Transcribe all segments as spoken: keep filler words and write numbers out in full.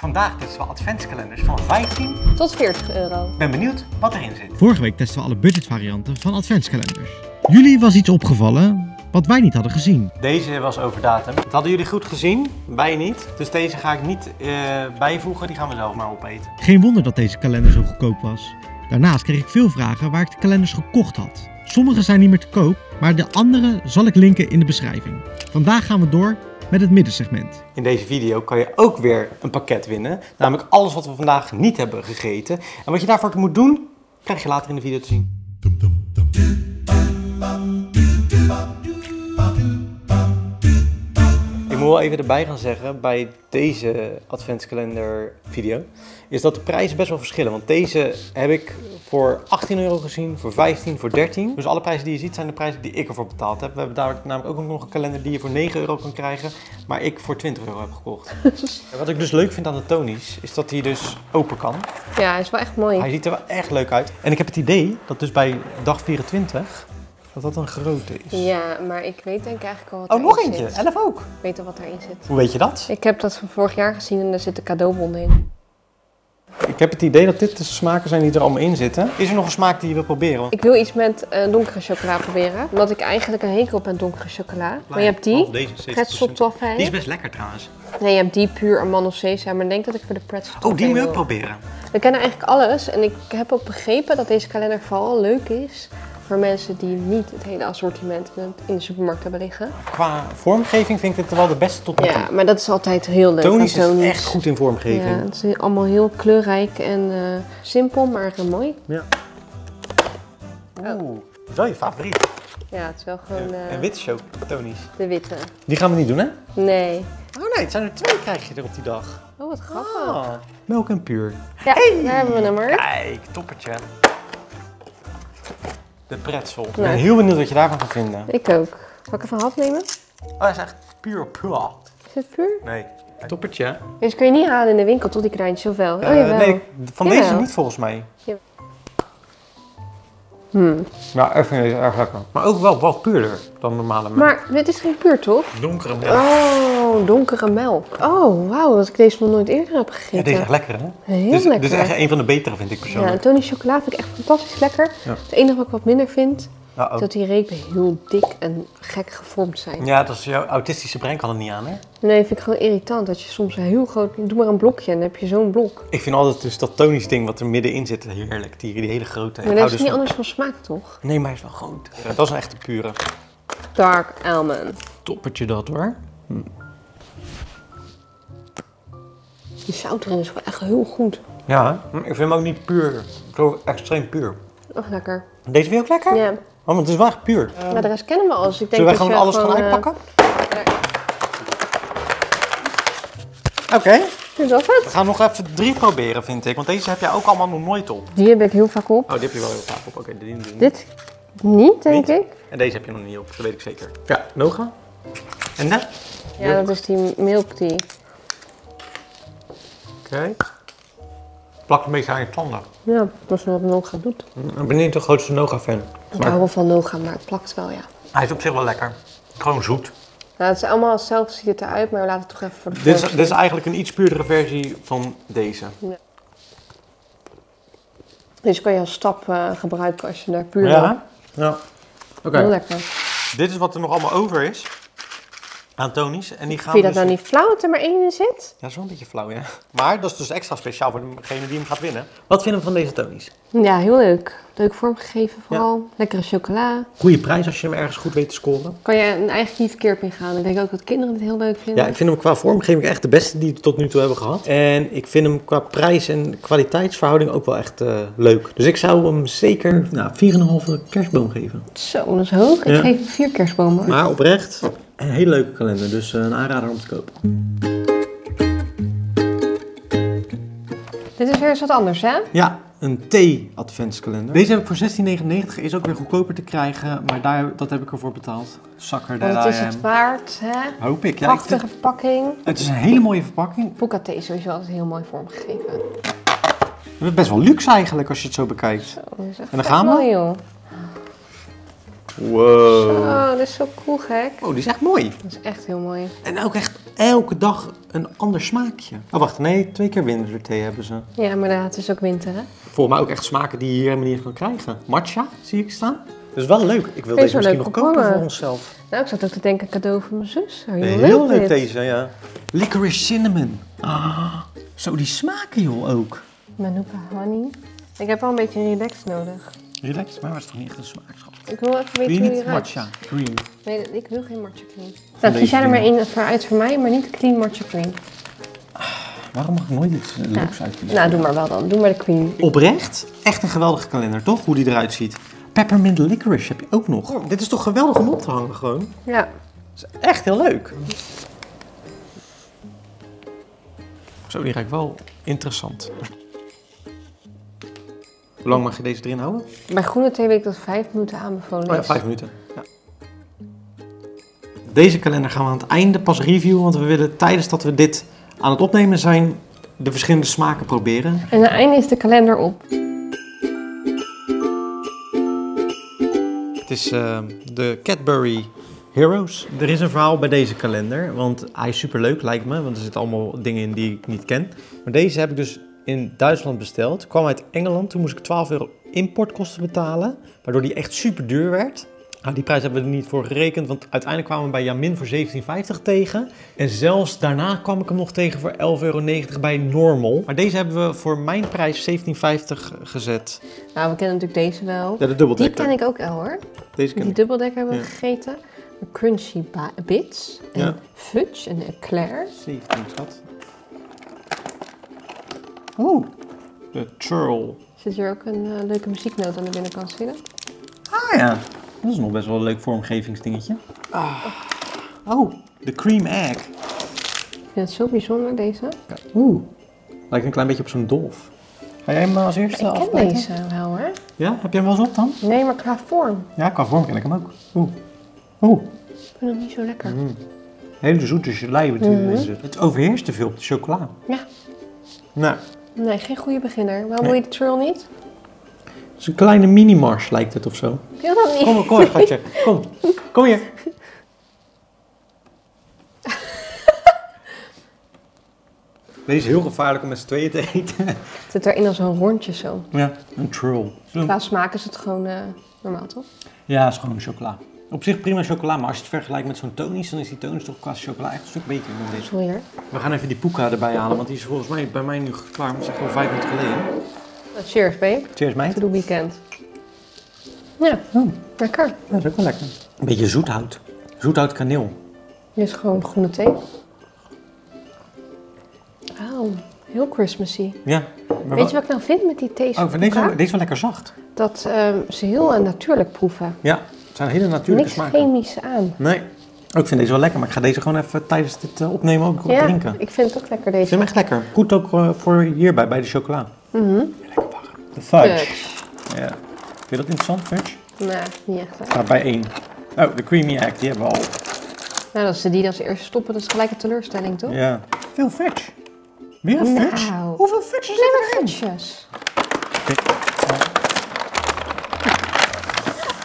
Vandaag testen we adventskalenders van vijftien tot veertig euro. Ben benieuwd wat erin zit. Vorige week testen we alle budgetvarianten van adventskalenders. Jullie was iets opgevallen wat wij niet hadden gezien. Deze was over datum. Dat hadden jullie goed gezien, wij niet. Dus deze ga ik niet uh, bijvoegen, die gaan we zelf maar opeten. Geen wonder dat deze kalender zo goedkoop was. Daarnaast kreeg ik veel vragen waar ik de kalenders gekocht had. Sommige zijn niet meer te koop, maar de andere zal ik linken in de beschrijving. Vandaag gaan we door met het middensegment. In deze video kan je ook weer een pakket winnen. Namelijk alles wat we vandaag niet hebben gegeten. En wat je daarvoor moet doen, krijg je later in de video te zien. Ik moet wel even erbij gaan zeggen bij deze adventskalender video, is dat de prijzen best wel verschillen. Want deze heb ik voor achttien euro gezien, voor vijftien, voor dertien. Dus alle prijzen die je ziet zijn de prijzen die ik ervoor betaald heb. We hebben daar namelijk ook nog een kalender die je voor negen euro kan krijgen, maar ik voor twintig euro heb gekocht. Wat ik dus leuk vind aan de Tony's is dat hij dus open kan. Ja, hij is wel echt mooi. Hij ziet er wel echt leuk uit. En ik heb het idee dat dus bij dag vierentwintig dat dat een grote is. Ja, maar ik weet denk ik eigenlijk al wat oh, nog eentje, zit. elf ook. Ik weet al wat erin zit. Hoe weet je dat? Ik heb dat van vorig jaar gezien en daar zit een cadeaubon in. Ik heb het idee dat dit de smaken zijn die er allemaal in zitten. Is er nog een smaak die je wil proberen? Ik wil iets met uh, donkere chocola proberen. Omdat ik eigenlijk een hekel heb aan donkere chocola. Leid, maar je hebt die, pretzeltoffee. Die is best lekker trouwens. Nee, je hebt die puur amandel sesam, maar ik denk dat ik voor de pretzeltoffee oh, die wil ik proberen. We kennen eigenlijk alles en ik heb ook begrepen dat deze kalender vooral leuk is voor mensen die niet het hele assortiment in de supermarkt hebben liggen. Qua vormgeving vind ik dit wel de beste tot nu toe. Ja, maar dat is altijd heel leuk. Tony's is echt goed in vormgeving. Ja, het is allemaal heel kleurrijk en uh, simpel, maar mooi. Ja. Oeh, oh. Wel je favoriet. Ja, het is wel gewoon... Uh, en witte show, Tony's. De witte. Die gaan we niet doen, hè? Nee. Oh nee, het zijn er twee krijg je er op die dag. Oh, wat grappig. Ah, melk en puur. Ja, hey, daar hebben we hem maar. Kijk, toppertje. De pretzel. Nou. Ik ben heel benieuwd wat je daarvan gaat vinden. Ik ook. Zal ik even een half nemen? Oh, hij is echt puur puur. Is het puur? Nee. Toppertje. Deze kun je niet halen in de winkel, tot die kleintjes zoveel. Uh, oh, nee, van jawel. Deze niet volgens mij. Ja. Hmm. Nou, ik vind deze erg lekker. Maar ook wel wat puurder dan normale melk. Maar dit is geen puur, toch? Donkere melk. Oh, donkere melk. Oh, wauw, dat ik deze nog nooit eerder heb gegeten. Ja, deze is echt lekker, hè? Heel dus, lekker. Dit is echt een van de betere, vind ik persoonlijk. Ja, Tony's chocola vind ik echt fantastisch lekker. Ja. Het enige wat ik wat minder vind, uh -oh. is dat die repen heel dik en gek gevormd zijn. Ja, dat is jouw autistische brein kan er niet aan, hè? Nee, vind ik gewoon irritant dat je soms heel groot... Doe maar een blokje en dan heb je zo'n blok. Ik vind altijd dus dat Tony's ding wat er middenin zit heerlijk. Die, die hele grote... Maar dat is niet anders van smaak, toch? Nee, maar hij is wel groot. Ja, dat is een echte pure. Dark almond. Toppertje dat, hoor. Hm. Die zout erin is wel echt heel goed. Ja, hè? Ik vind hem ook niet puur. Zo extreem puur. Echt lekker. Deze vind je ook lekker? Ja. Oh, want het is wel echt puur. Uh, maar de rest kennen we al. Dus ik denk zullen wij gewoon alles gaan uh, uitpakken? Ja. Oké. Okay. Vind je dat vet? We gaan nog even drie proberen, vind ik. Want deze heb jij ook allemaal nog nooit op. Die heb ik heel vaak op. Oh, die heb je wel heel vaak op. Oké, okay, die, die, die. Dit niet, denk niet. ik. En deze heb je nog niet op, dat weet ik zeker. Ja, Noga. En dat? Ja, milk. Dat is die milk tea. Oké. Okay. Plak het een beetje aan je tanden. Ja, dat is wat Noga doet. Ik ben niet de grootste Noga-fan. Ik hou wel van Noga, maar het plakt wel, ja. Hij is op zich wel lekker. Gewoon zoet. Nou, het is allemaal zelf ziet het eruit, maar we laten het toch even voor de dit is, dit is eigenlijk een iets puurdere versie van deze. Ja. Deze kan je als stap uh, gebruiken als je daar puur ja? Wil. Ja. Oké. Okay. Dit is wat er nog allemaal over is aan Tony's. En die gaan vind je dat dus nou niet flauw dat er maar één in zit? Ja, dat is wel een beetje flauw, ja. Maar dat is dus extra speciaal voor degene die hem gaat winnen. Wat vinden we van deze Tony's? Ja, heel leuk. Leuk vormgegeven vooral. Ja. Lekkere chocola. Goede prijs als je hem ergens goed weet te scoren. Kan je eigenlijk niet verkeerd mee gaan. Ik denk ook dat kinderen het heel leuk vinden. Ja, ik vind hem qua vormgeving echt de beste die we tot nu toe hebben gehad. En ik vind hem qua prijs en kwaliteitsverhouding ook wel echt uh, leuk. Dus ik zou hem zeker nou, vier komma vijf kerstboom geven. Zo, dat is hoog. Ja. Ik geef hem vier kerstbomen. Maar oprecht, een hele leuke kalender. Dus een aanrader om te kopen. Dit is weer eens wat anders, hè? Ja. Een thee-adventskalender. Deze heb ik voor zestien negenennegentig, is ook weer goedkoper te krijgen, maar daar, dat heb ik ervoor betaald. Zakker, daar dat is het waard, hè? Hoop ik, ja. Prachtige vind... verpakking. Het is een hele mooie verpakking. Pukka thee is sowieso altijd heel mooi vormgegeven. Het is best wel luxe eigenlijk, als je het zo bekijkt. Zo, dat is echt en dan gaan we. Mooi, joh. Wow. Zo, dat is zo cool, gek. Oh, die is echt mooi. Dat is echt heel mooi. En ook echt elke dag een ander smaakje. Oh, wacht. Nee, twee keer winterthee hebben ze. Ja, maar het is ook winter, hè? Volgens mij ook echt smaken die je hier helemaal niet kan krijgen. Matcha zie ik staan. Dat is wel leuk. Ik wil deze misschien nog kopen voor onszelf. Nou, ik zat ook te denken, cadeau voor mijn zus. Heel, heel leuk, leuk deze, ja. Licorice cinnamon. Ah, zo die smaken, joh, ook. Manuka honey. Ik heb wel een beetje relax nodig. Relax? Maar dat is toch niet echt een smaakschap? Ik wil even weten hoe je ruikt. Matcha cream. Nee, ik wil geen matcha cream. Nou, kies jij er maar één voor uit voor mij, maar niet de clean matcha cream. Ah, waarom mag ik nooit iets leuks ja. uitkiezen? Nou, doe maar wel dan. Doe maar de cream. Oprecht? Echt een geweldige kalender, toch? Hoe die eruit ziet. Peppermint licorice heb je ook nog. Oh, dit is toch geweldig om op te hangen gewoon? Ja. Dat is echt heel leuk. Zo, die ruikt wel interessant. Hoe lang mag je deze erin houden? Bij groene thee weet ik dat vijf minuten aanbevolen is. Oh ja, vijf minuten. Ja. Deze kalender gaan we aan het einde pas reviewen, want we willen tijdens dat we dit aan het opnemen zijn, de verschillende smaken proberen. En aan het einde is de kalender op. Het is uh, de Cadbury Heroes. Er is een verhaal bij deze kalender, want hij is superleuk lijkt me, want er zitten allemaal dingen in die ik niet ken. Maar deze heb ik dus in Duitsland besteld, kwam uit Engeland, toen moest ik twaalf euro importkosten betalen, waardoor die echt super duur werd. Nou, die prijs hebben we er niet voor gerekend, want uiteindelijk kwamen we bij Jamin voor zeventien vijftig tegen. En zelfs daarna kwam ik hem nog tegen voor elf euro negentig bij Normal. Maar deze hebben we voor mijn prijs zeventien vijftig gezet. Nou, we kennen natuurlijk deze wel. Ja, de dubbeldekker. Die ken ik ook wel hoor. Deze ken ik. Die dubbeldekker hebben we ja. gegeten. Crunchy bits, en ja. fudge en eclair. Zie, ik denk dat. Oeh, de churl. Zit hier ook een uh, leuke muzieknoot aan de binnenkant zitten? Ah ja, dat is nog best wel een leuk vormgevingsdingetje. Ah. Oh, de cream egg. Ik vind het zo bijzonder, deze. Ja. Oeh, lijkt een klein beetje op zo'n dolf. Ga jij hem als eerste afbijten? Ik ken afbijten? deze wel hoor. Ja, heb je hem wel eens op dan? Nee, maar qua vorm. Ja, qua vorm ken ik hem ook. Oeh, oeh. Ik vind hem niet zo lekker. Mm. Hele zoete gelei mm-hmm. is het. Het overheerst te veel op de chocola. Ja. Nou. Nee, geen goede beginner. Waarom wil je de trail niet? Het is een kleine mini-mars lijkt het of zo. Ik wil dat niet. Kom, kom hier, schatje. Kom. Kom hier. Deze is heel gevaarlijk om met z'n tweeën te eten. Het zit erin als een rondje zo. Ja, een trail. Qua smaak is het gewoon uh, normaal, toch? Ja, het is gewoon chocola. Op zich prima chocola, maar als je het vergelijkt met zo'n Tony's, dan is die Tony's toch qua chocola echt een stuk beter dan deze. Sorry hoor. We gaan even die Pukka erbij halen, want die is volgens mij bij mij nu klaar, maar dat is echt wel vijf minuten geleden. Cheers, babe. Cheers, meid. To the weekend. Ja, oh. lekker. Ja, dat is ook wel lekker. Een beetje zoethout. Zoethout kaneel. Dit is gewoon groene thee. Wauw, heel Christmassy. Ja. Weet wel... je wat ik nou vind met die thee's? Oh, deze, deze is wel lekker zacht. Dat um, ze heel natuurlijk proeven. Ja. Het zijn hele natuurlijke Niks smaken. Niks chemisch aan. Nee. Oh, ik vind deze wel lekker, maar ik ga deze gewoon even tijdens dit uh, opnemen ook ja, drinken. Ik vind het ook lekker deze. Ik vind hem echt lekker. Goed ook uh, voor hierbij, bij de chocola. Mm-hmm. Lekker warm. De fudge. fudge. Ja. Vind je dat interessant, fudge? Nee, niet echt. Hè. Gaat bij één. Oh, de creamy egg, die hebben we al. Nou, als ze die als eerste stoppen, dat is gelijk een teleurstelling, toch? Ja. Veel fudge. Weer een nou. fudge? Hoeveel fudge zit erin? Fudges.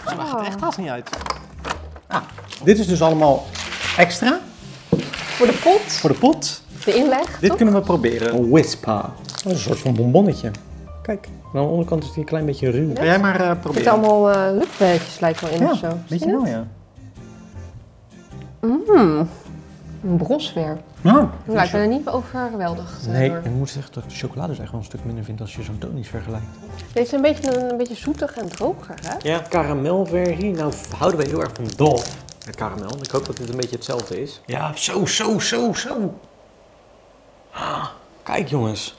Het echt haast niet uit. Ah, dit is dus allemaal extra. Voor de pot. Voor de pot. De inleg. Dit toch? kunnen we proberen. Een wispa. Een soort van bonbonnetje. Kijk, aan de onderkant is die een klein beetje ruw. Ga jij maar uh, proberen. Er zitten allemaal uh, luchtwerkjes lijkt wel in ja, of zo. Een beetje wel, ja. Mmm, een bros weer. Nou, ik ben zo... er niet overweldigd. Nee, door. Ik moet zeggen dat ik de chocolade dus echt wel een stuk minder vind als je zo'n Tony's vergelijkt. Deze is een beetje, een beetje zoetig en droger, hè? Ja, karamelversie. Nou, houden wij heel erg van dolf. Ja, karamel. Ik hoop dat dit een beetje hetzelfde is. Ja, zo, zo, zo, zo. Ah, kijk jongens.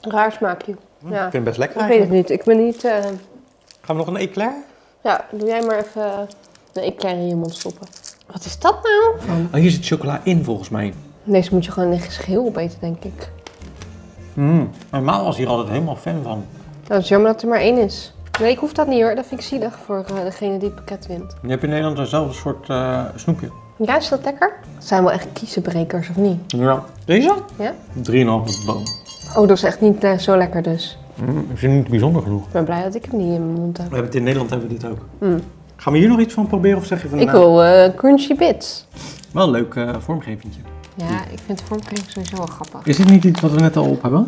Raar smaakje. Hm, ja. Ik vind het best lekker. Ik eigenlijk. weet het niet. Ik ben niet... Uh... Gaan we nog een eclair? Ja, doe jij maar even een eclair in je mond stoppen. Wat is dat nou? Oh, hier zit chocola in volgens mij. Deze moet je gewoon in geheel opeten, denk ik. Mm, normaal was hier altijd helemaal fan van. Nou, het is jammer dat er maar één is. Nee, ik hoef dat niet hoor. Dat vind ik zielig voor uh, degene die het pakket wint. Je hebt in Nederland eenzelfde soort uh, snoepje. Ja, is dat lekker? Dat zijn wel echt kiezenbrekers, of niet? Ja. Deze? Ja. drieënhalve boom. Oh, dat is echt niet uh, zo lekker dus. Mm, ik vind het niet bijzonder genoeg. Ik ben blij dat ik hem niet in mijn mond heb. We hebben het in Nederland hebben we dit ook. Mm. Gaan we hier nog iets van proberen of zeg je van... Ik wil uh, crunchy bits. Wel een leuk uh, vormgevingje. Ja, ik vind de vormkleding sowieso wel grappig. Is dit niet iets wat we net al op hebben?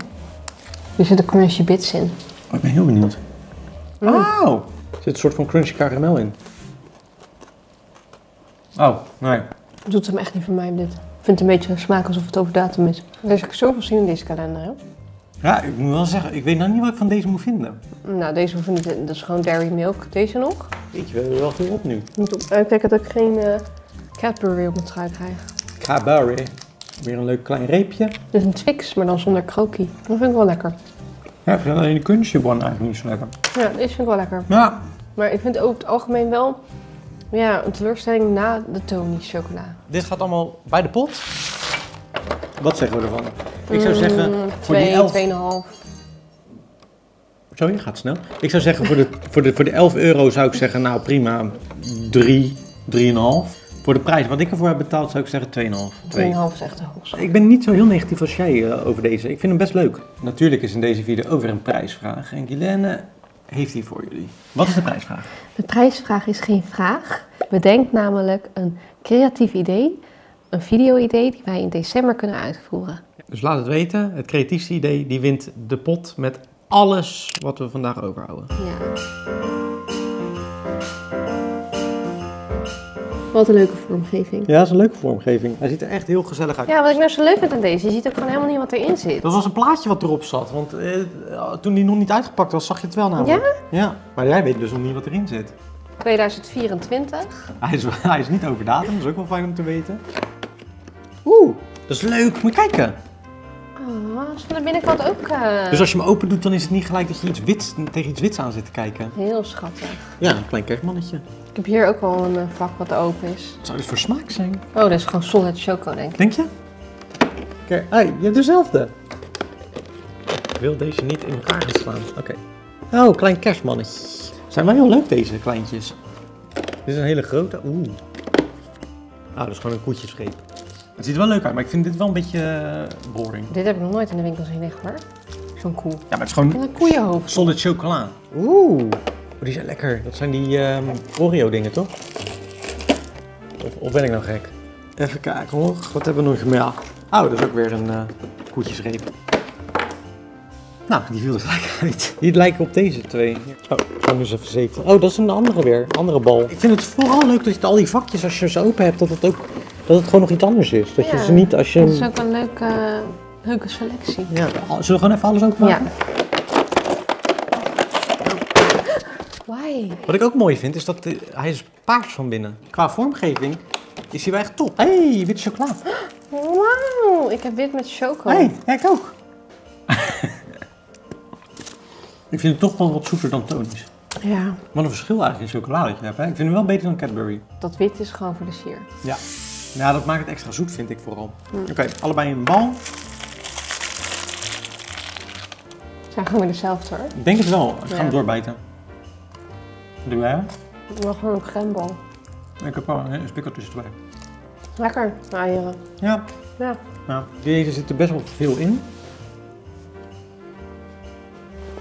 Er zitten crunchy bits in. Oh, ik ben heel benieuwd. Oh! Oh. Er zit een soort van crunchy karamel in. Oh, nee. Het doet hem echt niet voor mij, dit. Ik vind het een beetje smaak alsof het over datum is. Er is ook zoveel zin in deze kalender, hè? Ja, ik moet wel zeggen, ik weet nou niet wat ik van deze moet vinden. Nou, deze hoef ik niet. Dat is gewoon dairy milk. Deze nog? Weet je, we hebben er wel veel op nu. Ik moet op uitkijken dat ik geen uh, Cadbury op mijn trui krijg. Cadbury. Weer een leuk klein reepje. Dit is een Twix, maar dan zonder krokie. Dat vind ik wel lekker. Ja, ik vind alleen de kunstje one eigenlijk niet zo lekker. Ja, deze vind ik wel lekker. Ja. Maar ik vind ook het algemeen wel ja, een teleurstelling na de Tony's chocola. Dit gaat allemaal bij de pot. Wat zeggen we ervan? Ik zou zeggen, mm, voor twee, die elf... twee komma vijf. Sorry, gaat snel. Ik zou zeggen, voor de, voor de, voor de elf euro zou ik zeggen, nou prima, drie, drie komma vijf. Voor de prijs wat ik ervoor heb betaald, zou ik zeggen twee komma vijf. twee komma vijf is echt de hoogste. Ik ben niet zo heel negatief als jij uh, over deze. Ik vind hem best leuk. Natuurlijk is in deze video ook weer een prijsvraag. En Guilaine heeft die voor jullie. Wat is de prijsvraag? De prijsvraag is geen vraag. Bedenk namelijk een creatief idee, een video-idee die wij in december kunnen uitvoeren. Dus laat het weten, het creatiefste idee, die wint de pot met alles wat we vandaag overhouden. Ja. Wat een leuke vormgeving. Ja, dat is een leuke vormgeving. Hij ziet er echt heel gezellig uit. Ja, wat ik nou zo leuk vind aan deze, je ziet ook gewoon helemaal niet wat erin zit. Dat was een plaatje wat erop zat, want eh, toen die nog niet uitgepakt was, zag je het wel namelijk. Ja? Ja, maar jij weet dus nog niet wat erin zit. tweeduizend vierentwintig. Hij is, hij is niet over datum, dat is ook wel fijn om te weten. Oeh. Dat is leuk, moet je kijken. Oh, dat is van de binnenkant ook... Uh... Dus als je hem open doet, dan is het niet gelijk dat je iets wits, tegen iets wits aan zit te kijken. Heel schattig. Ja, een klein kerstmannetje. Ik heb hier ook wel een vak wat open is. Wat zou dit voor smaak zijn? Oh, dat is gewoon solid choco, denk ik. Denk je? Kijk, hey, je hebt dezelfde. Ik wil deze niet in elkaar gaan slaan. Oké. Okay. Oh, klein kerstmannetje. Zijn wel heel leuk, deze kleintjes. Dit is een hele grote... Oeh. Ah, dat is gewoon een koetjesreep. Het ziet er wel leuk uit, maar ik vind dit wel een beetje boring. Dit heb ik nog nooit in de winkel zien liggen hoor. Zo'n koe. Ja, maar het is gewoon een koeienhoofd. Solid chocola. Oeh, die zijn lekker. Dat zijn die um, Oreo dingen toch? Of, of ben ik nou gek? Even kijken hoor, wat hebben we nog meer? Oh, dat is ook weer een uh, koetjesreep. Nou, die viel er gelijk uit. Die lijken op deze twee. Oh, ik ga hem eens even zeven. Oh, dat is een andere weer, andere bal. Ik vind het vooral leuk dat je al die vakjes, als je ze open hebt, dat het ook... Dat het gewoon nog iets anders is. Dat ja, je ze niet als je... Dat is ook een leuke, uh, leuke selectie. Ja. Zullen we gewoon even alles openmaken? Ja. Why? Wat ik ook mooi vind is dat de, hij is paars van binnen. Qua vormgeving is hij wel echt top. Hé, hey, witte chocola. Wauw, ik heb wit met choco. Hé, hey, ja, ik ook. Ik vind het toch wel wat zoeter dan Tony's. Ja. Wat een verschil eigenlijk in chocolade dat je hebt. Hè? Ik vind hem wel beter dan Cadbury. Dat wit is gewoon voor de sier. Ja. Ja, dat maakt het extra zoet, vind ik vooral. Mm. Oké, okay, allebei een bal. Zijn gewoon weer dezelfde hoor. Ik denk het wel. Ik ja. ga hem doorbijten. Doe jij hem? Ik wil gewoon een crèmebal. Ik heb al een spikkel tussen twee. Lekker, eieren. Ja. Ja. Ja. Deze zit er best wel veel in.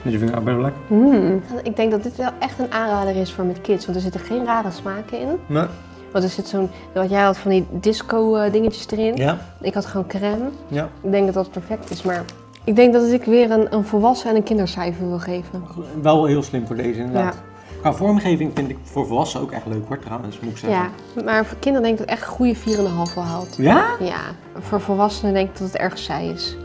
Dus je vindt het ook best wel lekker. Mm. Ik denk dat dit wel echt een aanrader is voor met kids, want er zitten geen rare smaken in. Nee. Want er zit zo'n, wat jij had van die disco dingetjes erin. Ja. Ik had gewoon crème. Ja. Ik denk dat dat perfect is, maar ik denk dat ik weer een, een volwassen en een kindercijfer wil geven. Wel heel slim voor deze inderdaad. Ja. Qua vormgeving vind ik voor volwassenen ook echt leuk hoor trouwens, moet ik zeggen. Ja, maar voor kinderen denk ik dat het echt goede vier komma vijf wel haalt. Ja? Ja. Voor volwassenen denk ik dat het erg saai is.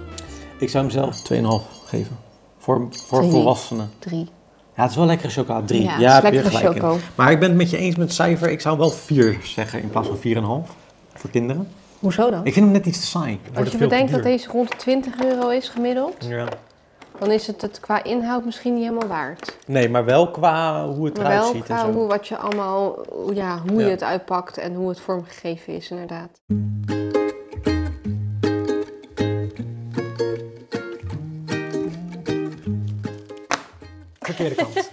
Ik zou hem zelf twee komma vijf geven. Voor, voor drie. Volwassenen. drie. Ja, het is wel lekkere chocola. drie. Ja, ja, het is lekkere choco. In. Maar ik ben het met je eens met het cijfer. Ik zou wel vier zeggen in plaats van vier komma vijf voor kinderen. Hoezo dan? Ik vind hem net iets te saai. Als je bedenkt dat deze rond de twintig euro is gemiddeld, ja. Dan is het het qua inhoud misschien niet helemaal waard. Nee, maar wel qua hoe het maar eruit ziet. Qua en zo. Hoe, wat je allemaal, ja, hoe ja. je het uitpakt en hoe het vormgegeven is inderdaad. Verkeerde kant.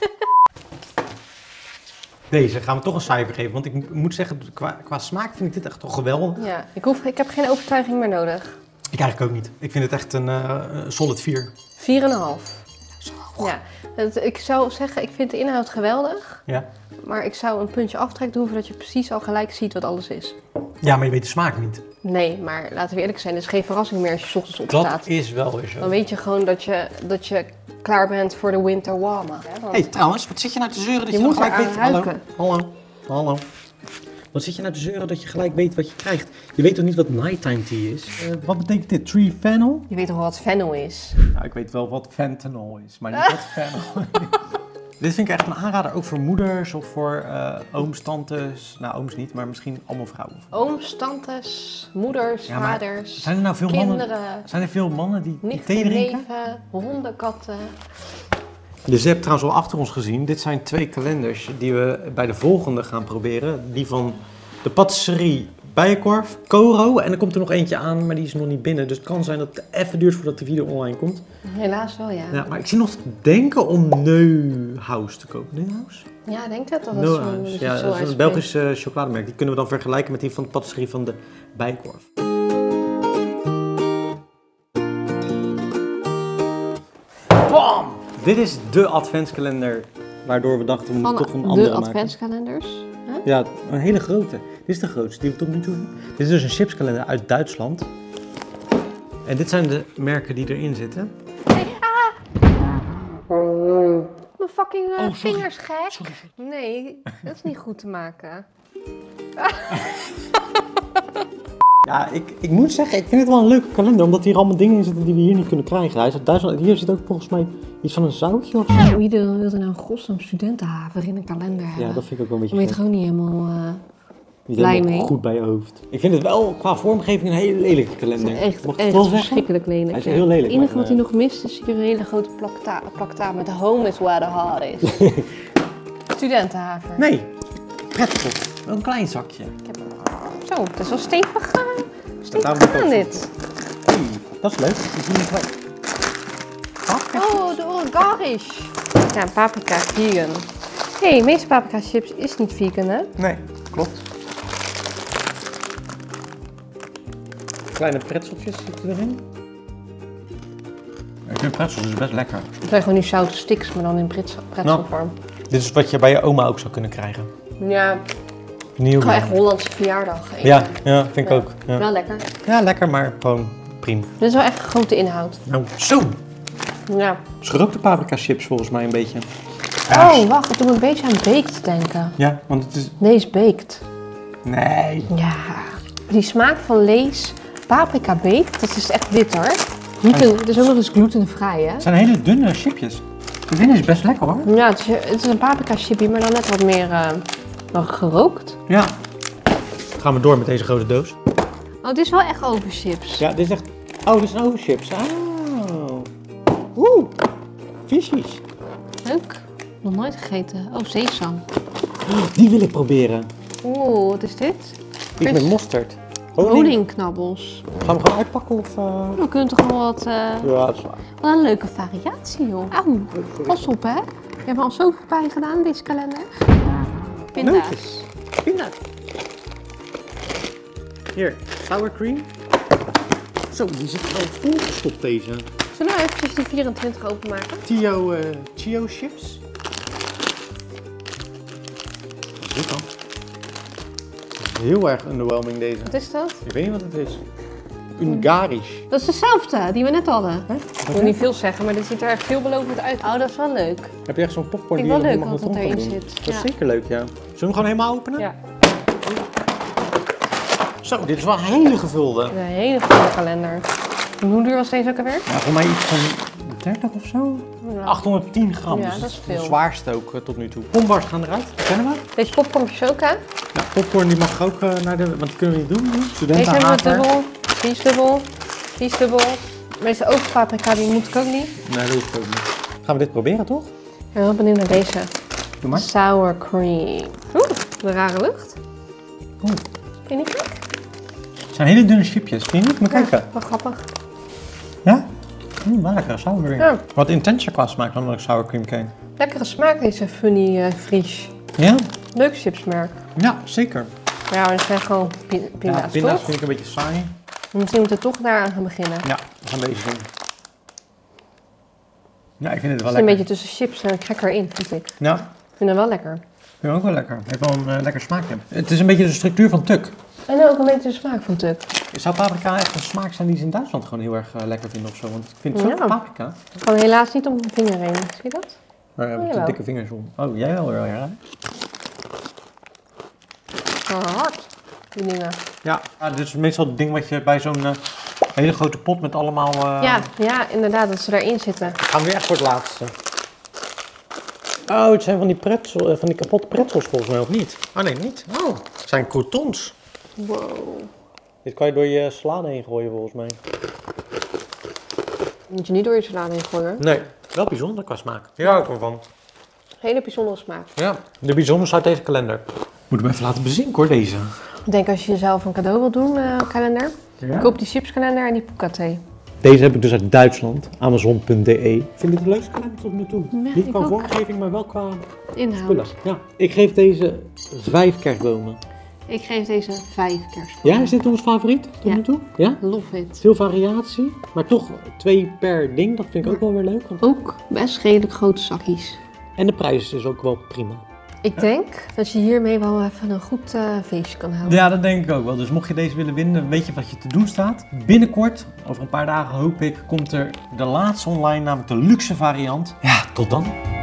Deze gaan we toch een cijfer geven, want ik moet zeggen, qua, qua smaak vind ik dit echt toch geweldig. Ja, ik, hoef, ik heb geen overtuiging meer nodig. Ik eigenlijk ook niet. Ik vind het echt een uh, solid vier. vier komma vijf. Ja, dat, ik zou zeggen, ik vind de inhoud geweldig. Ja. Maar ik zou een puntje aftrek doen voordat je precies al gelijk ziet wat alles is. Ja, maar je weet de smaak niet. Nee, maar laten we eerlijk zijn, het is geen verrassing meer als je 's ochtends opstaat. Dat is wel weer zo. Dan weet je gewoon dat je, dat je klaar bent voor de winter warmer. Hé, hey, trouwens, wat zit je nou te zeuren dat je, je moet gelijk weet... Hallo, hallo, hallo. Wat zit je nou te zeuren dat je gelijk weet wat je krijgt? Je weet toch niet wat nighttime tea is? Uh, wat betekent dit? Tree fennel? Je weet toch wel wat fennel is? Nou, ik weet wel wat fentanyl is, maar niet wat fennel is. Dit vind ik echt een aanrader, ook voor moeders of voor uh, ooms, tantes. Nou, ooms niet, maar misschien allemaal vrouwen. Ooms, tantes, moeders, ja, vaders, zijn er nou veel kinderen, mannen, zijn er veel mannen die, die thee drinken? Neven, honden, katten. Dus je hebt trouwens al achter ons gezien, dit zijn twee kalenders die we bij de volgende gaan proberen. Die van de patisserie Bijenkorf, Koro, en er komt er nog eentje aan, maar die is nog niet binnen. Dus het kan zijn dat het even duurt voordat de video online komt. Helaas wel, ja. Ja, maar ik zie nog te denken om Neuhaus te kopen. Neuhaus? Ja, ik denk dat dat Neuhaus. Is. Neuhaus, ja, dat is een Belgisch uh, chocolademerk. Die kunnen we dan vergelijken met die van de patisserie van de Bijenkorf. Bam! Dit is de adventskalender, waardoor we dachten we moeten toch een andere de maken. Adventskalenders? Huh? Ja, een hele grote. Dit is de grootste die we tot nu toe hebben. Dit is dus een chipskalender uit Duitsland. En dit zijn de merken die erin zitten. Hey, ah! Mijn fucking uh, oh, vingers gek. Sorry. Nee, dat is niet goed te maken. Ja, ik, ik moet zeggen, ik vind het wel een leuke kalender, omdat hier allemaal dingen in zitten die we hier niet kunnen krijgen. Hij is uit Duitsland. Hier zit ook volgens mij iets van een zoutje of zo. Wie wil er nou een godsnaam studentenhaven in een kalender hebben? Ja, dat vind ik ook wel een beetje. Maar je weet gewoon niet helemaal... Uh... Niet helemaal goed bij je hoofd. Ik vind het wel qua vormgeving een hele lelijke kalender. Echt, mag ik echt wel verschrikkelijk lelijk. Hij is heel lelijk. Het enige wat hij nog mist is hier een hele grote plaktaat met home is where the heart is. Studentenhaver. Nee, prettig. Een klein zakje. Ik heb een... Zo, het is wel stevig aan dit. Hey, dat is leuk. Ik zie het wel. Oh, de orgarisch. Ja, paprika vegan. Hé, hey, de meeste paprika chips is niet vegan, hè? Nee, klopt. Kleine pretseltjes zitten erin. Ik vind pretzels dus best lekker. Het zijn gewoon die zoute sticks, maar dan in pretselvorm. Nou, dit is wat je bij je oma ook zou kunnen krijgen. Ja. Nieuw. Gewoon echt Hollandse verjaardag. Even. Ja, ja, vind ik ja. ook. Ja. Wel lekker. Ja, lekker, maar gewoon prima. Dit is wel echt grote inhoud. Nou, zo. Ja. Dus gerookte paprika chips volgens mij een beetje. Ja. Oh, wacht, ik doe een beetje aan baked denken. Ja, want het is... Deze baked. Nee. Ja. Die smaak van Lees. Paprika baked, dat is echt dit hoor. Gluten, het is ook nog eens glutenvrij, hè? Het zijn hele dunne chipjes. De dunne is best lekker hoor. Ja, het is, het is een paprika chipje, maar dan net wat meer uh, dan gerookt. Ja. Dan gaan we door met deze grote doos. Oh, dit is wel echt ovenchips. Ja, dit is echt... Oh, dit zijn ovenchips. Oh. Oeh. Visjes. Leuk. Nog nooit gegeten. Oh, sesam. Oh, die wil ik proberen. Oeh, wat is dit? Iets met mosterd. Honingknabbels. Gaan we gewoon uitpakken of... Uh... We kunnen toch wel wat... Uh... Ja, dat is waar. Wat een leuke variatie, joh. Auw, pas op, hè. We hebben al zoveel pijn gedaan, deze kalender. Pinda's. Pinda's. Hier, sour cream. Zo, die zit al volgestopt, deze. Zullen we eventjes die vierentwintig openmaken? Tio, uh, Chio chips. Wat is dit dan? Heel erg underwhelming deze. Wat is dat? Ik weet niet wat het is. Ungarisch. Dat is dezelfde die we net hadden. Hè? Ik wil niet veel zeggen, maar dit ziet er echt veelbelovend uit. Oh, dat is wel leuk. Heb je echt zo'n popcorn die je helemaal rond kan doen? Ik vind wel leuk wat erin zit. Dat is zeker leuk, ja. Zullen we hem gewoon helemaal openen? Ja. Zo, dit is wel een hele gevulde. Een hele gevulde kalender. Hoe duur was deze ook alweer? Ja, voor mij iets van dertig of zo. Ja. achthonderdtien gram. Ja, dat is veel. Het zwaarste ook tot nu toe. Pompbars gaan eruit. Kennen we? Deze popcornjes ook, hè? Ja, popcorn die mag ook uh, naar de... Want dat kunnen we niet doen. Studenten deze hebben we dubbel. Die is dubbel. Die is dubbel. Deze oogpaprika, die moet ik ook niet. Nee, dat hoef ik ook niet. Gaan we dit proberen, toch? Ik ben heel benieuwd naar deze. Doe maar. Sour cream. Oeh, de rare lucht. Oeh. Vind je niet gek? Het zijn hele dunne chipjes. Vind je niet? Maar ja, kijken. Wel grappig. Ja? Mm, lekker, sour cream. Ja. Wat intenser qua smaak dan dat ik sour cream ken. Lekkere smaak deze funny uh, Fries. Ja. Leuk chipsmerk. Ja, zeker. Ja, we zijn gewoon pinda's, ja, pinda's toch? Vind ik een beetje saai. Misschien moeten we toch daaraan gaan beginnen. Ja, we gaan deze doen. Ja, ik vind het wel lekker. Het is een beetje tussen chips en cracker in, vind ik. Ja. Ik vind het wel lekker. Ik vind het ook wel lekker. Het heeft wel een uh, lekker smaakje. Het is een beetje de structuur van tuk. En ook een beetje de smaak van tuk. Zou paprika echt een smaak zijn die ze in Duitsland gewoon heel erg uh, lekker vinden of zo? Want ik vind het zo ja. paprika. Ik kan helaas niet om mijn vinger heen. Zie je dat? Daar heb ik de dikke vingers om. Oh, jij wel weer, ja. Hard, die dingen. Ja, ja, dit is meestal het ding wat je bij zo'n uh, hele grote pot met allemaal... Uh... Ja, ja, inderdaad, dat ze daarin zitten. Dan gaan we weer echt voor het laatste. Oh, het zijn van die, pretzel, van die kapotte pretzels volgens mij, of niet? Oh nee, niet. Oh, het zijn croutons. Wow. Dit kan je door je salade heen gooien volgens mij. Moet je niet door je salade heen gooien? Nee, wel bijzonder qua smaak. Hier hou ik me van. Hele bijzondere smaak. Ja, de bijzonders uit deze kalender. Moeten we even laten bezinken hoor, deze. Ik denk als je jezelf een cadeau wilt doen, uh, kalender. Ja. Koop die chipskalender en die Pukka thee. Deze heb ik dus uit Duitsland, amazon punt d e. Vind ik het een leuke kalender tot nu toe? Ja, niet qua vormgeving, maar wel qua inhoud. Spullen. Ja. Ik geef deze vijf kerstbomen. Ik geef deze vijf kerstbomen. Ja, is dit ons favoriet tot ja. nu toe? Ja, love it. Veel variatie, maar toch twee per ding. Dat vind ik ook wel weer leuk. Ook best redelijk grote zakjes. En de prijs is dus ook wel prima. Ik denk dat je hiermee wel even een goed uh, feestje kan houden. Ja, dat denk ik ook wel. Dus mocht je deze willen winnen, weet je wat je te doen staat. Binnenkort, over een paar dagen hoop ik, komt er de laatste online, namelijk de luxe variant. Ja, tot dan.